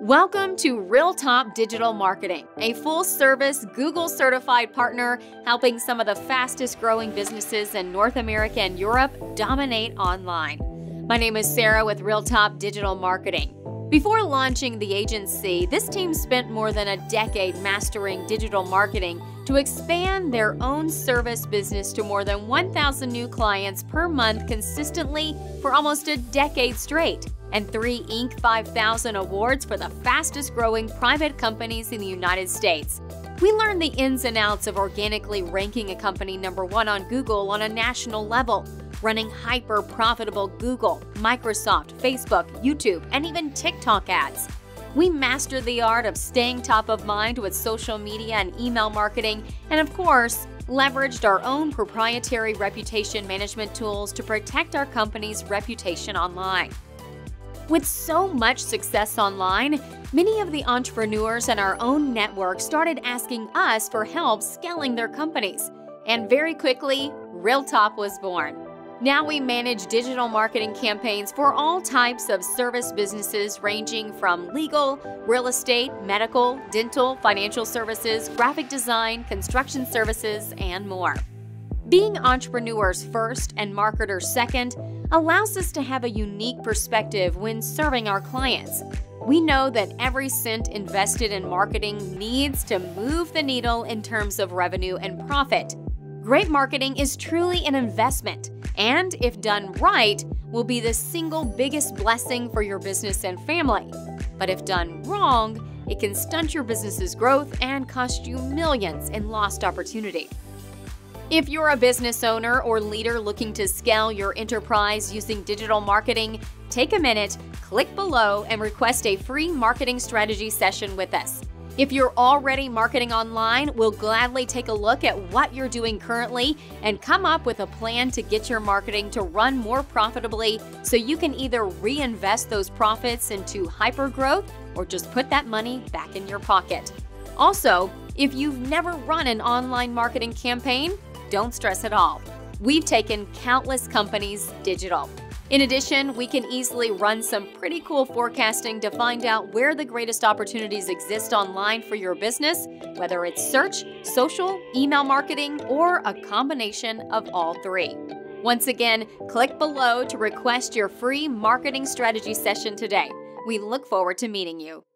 Welcome to Realtop Digital Marketing, a full-service Google-certified partner helping some of the fastest-growing businesses in North America and Europe dominate online. My name is Sarah with Realtop Digital Marketing. Before launching the agency, this team spent more than a decade mastering digital marketing to expand their own service business to more than 1,000 new clients per month consistently for almost a decade straight, and 3 Inc. 5,000 awards for the fastest-growing private companies in the United States. We learned the ins and outs of organically ranking a company #1 on Google on a national level, running hyper-profitable Google, Microsoft, Facebook, YouTube, and even TikTok ads. We mastered the art of staying top of mind with social media and email marketing, and of course, leveraged our own proprietary reputation management tools to protect our company's reputation online. With so much success online, many of the entrepreneurs in our own network started asking us for help scaling their companies, and very quickly, Realtop was born. Now we manage digital marketing campaigns for all types of service businesses ranging from legal, real estate, medical, dental, financial services, graphic design, construction services, and more. Being entrepreneurs first and marketers second allows us to have a unique perspective when serving our clients. We know that every cent invested in marketing needs to move the needle in terms of revenue and profit. Great marketing is truly an investment, and if done right, will be the single biggest blessing for your business and family. But if done wrong, it can stunt your business's growth and cost you millions in lost opportunity. If you're a business owner or leader looking to scale your enterprise using digital marketing, take a minute, click below, and request a free marketing strategy session with us. If you're already marketing online, we'll gladly take a look at what you're doing currently and come up with a plan to get your marketing to run more profitably so you can either reinvest those profits into hypergrowth or just put that money back in your pocket. Also, if you've never run an online marketing campaign, don't stress at all. We've taken countless companies digital. In addition, we can easily run some pretty cool forecasting to find out where the greatest opportunities exist online for your business, whether it's search, social, email marketing, or a combination of all three. Once again, click below to request your free marketing strategy session today. We look forward to meeting you.